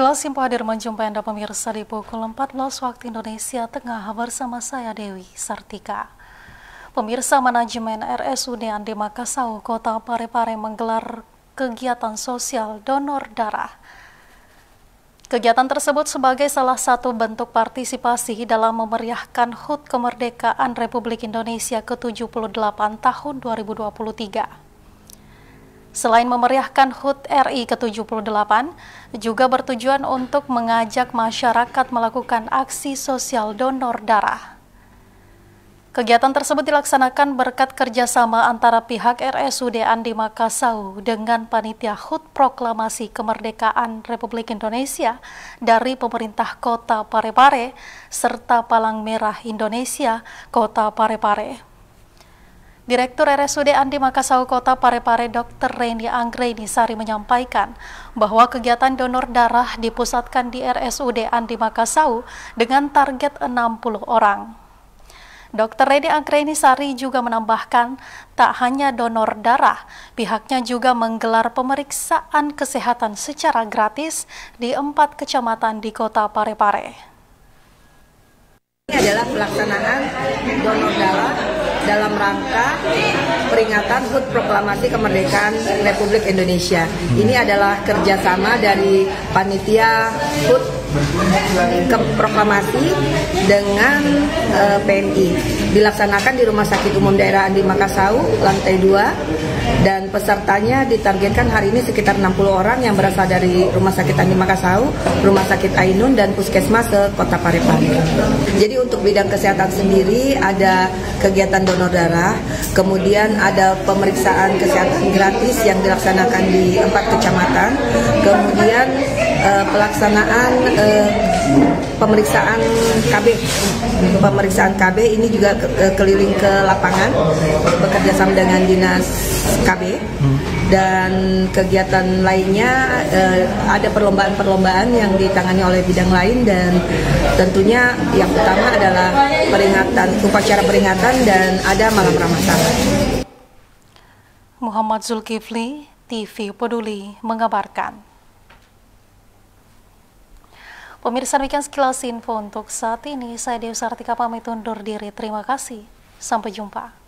Kilas Info hadir menjumpai Anda pemirsa di pukul 14 waktu Indonesia Tengah bersama saya Dewi Sartika. Pemirsa, manajemen RSUD Andi Makkasau Kota Parepare menggelar kegiatan sosial donor darah. Kegiatan tersebut sebagai salah satu bentuk partisipasi dalam memeriahkan HUT Kemerdekaan Republik Indonesia ke-78 tahun 2023. Selain memeriahkan HUT RI ke-78, juga bertujuan untuk mengajak masyarakat melakukan aksi sosial donor darah. Kegiatan tersebut dilaksanakan berkat kerjasama antara pihak RSUD Andi Makkasau dengan Panitia HUT Proklamasi Kemerdekaan Republik Indonesia dari Pemerintah Kota Parepare serta Palang Merah Indonesia Kota Parepare. Direktur RSUD Andi Makkasau Kota Parepare Dr. Reni Anggrenisari menyampaikan bahwa kegiatan donor darah dipusatkan di RSUD Andi Makkasau dengan target 60 orang. Dr. Reni Anggrenisari juga menambahkan tak hanya donor darah, pihaknya juga menggelar pemeriksaan kesehatan secara gratis di 4 kecamatan di Kota Parepare. Ini adalah pelaksanaan donor darah dalam rangka peringatan HUT Proklamasi Kemerdekaan Republik Indonesia. Ini adalah kerjasama dari Panitia HUT Proklamasi dengan PMI. Dilaksanakan di Rumah Sakit Umum Daerah Andi Makkasau, lantai 2. Dan pesertanya ditargetkan hari ini sekitar 60 orang yang berasal dari Rumah Sakit Andi Makkasau, Rumah Sakit Ainun, dan Puskesmas Kota Parepare. Jadi untuk bidang kesehatan sendiri ada kegiatan donor darah, kemudian ada pemeriksaan kesehatan gratis yang dilaksanakan di 4 kecamatan, kemudian pelaksanaan pemeriksaan KB ini juga keliling ke lapangan bekerja sama dengan dinas KB, dan kegiatan lainnya ada perlombaan-perlombaan yang ditangani oleh bidang lain, dan tentunya yang utama adalah peringatan, upacara peringatan, dan ada malam Ramadhan. Muhammad Zulkifli, TV Peduli mengabarkan. Pemirsa, demikian sekilas info untuk saat ini. Saya Dewi Sartika pamit undur diri. Terima kasih. Sampai jumpa.